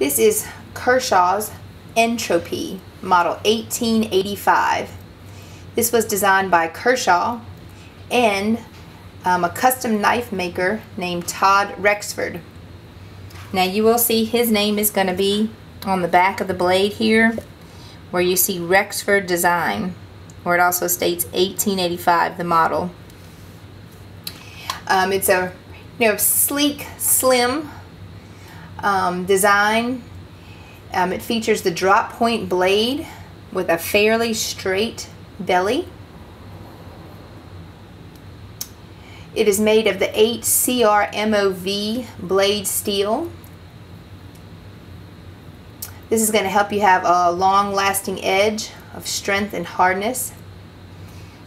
This is Kershaw's Entropy, model 1885. This was designed by Kershaw and a custom knife maker named Todd Rexford. Now you will see his name is going to be on the back of the blade here, where you see Rexford Design, where it also states 1885, the model. It's a sleek, slim design. It features the drop point blade with a fairly straight belly. It is made of the 8Cr13MoV blade steel. This is going to help you have a long-lasting edge of strength and hardness,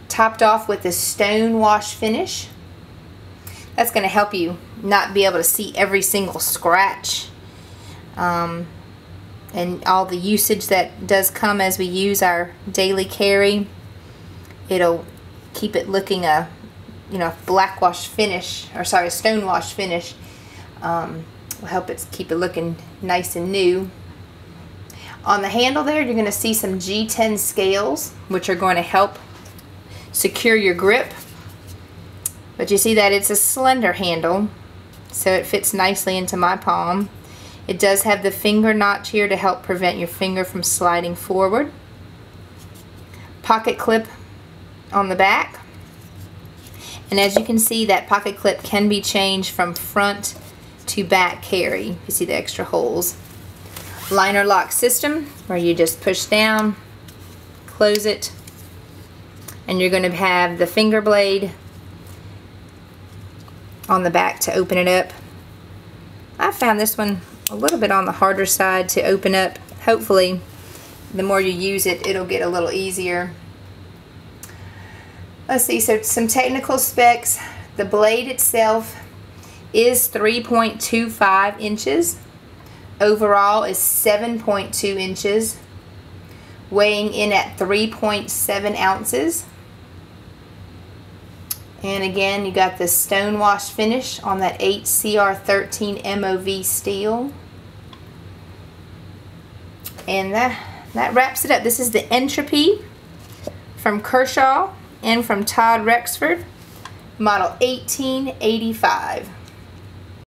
topped off with a stone wash finish. That's going to help you not be able to see every single scratch and all the usage that does come as we use our daily carry. It'll keep it looking a black wash finish, or sorry, a stone wash finish. Will help it keep it looking nice and new. On the handle there, you're going to see some G10 scales, which are going to help secure your grip. But you see that it's a slender handle, so it fits nicely into my palm. It does have the finger notch here to help prevent your finger from sliding forward. Pocket clip on the back. And as you can see, that pocket clip can be changed from front to back carry. You see the extra holes. Liner lock system, where you just push down, close it, and you're going to have the finger blade on the back to open it up. I found this one a little bit on the harder side to open up. Hopefully, the more you use it, it'll get a little easier. Let's see, so some technical specs. The blade itself is 3.25 inches. Overall is 7.2 inches, weighing in at 3.7 ounces. And again, you got the stone wash finish on that 8Cr13MoV steel. And that wraps it up. This is the Entropy from Kershaw and from Todd Rexford, model 1885.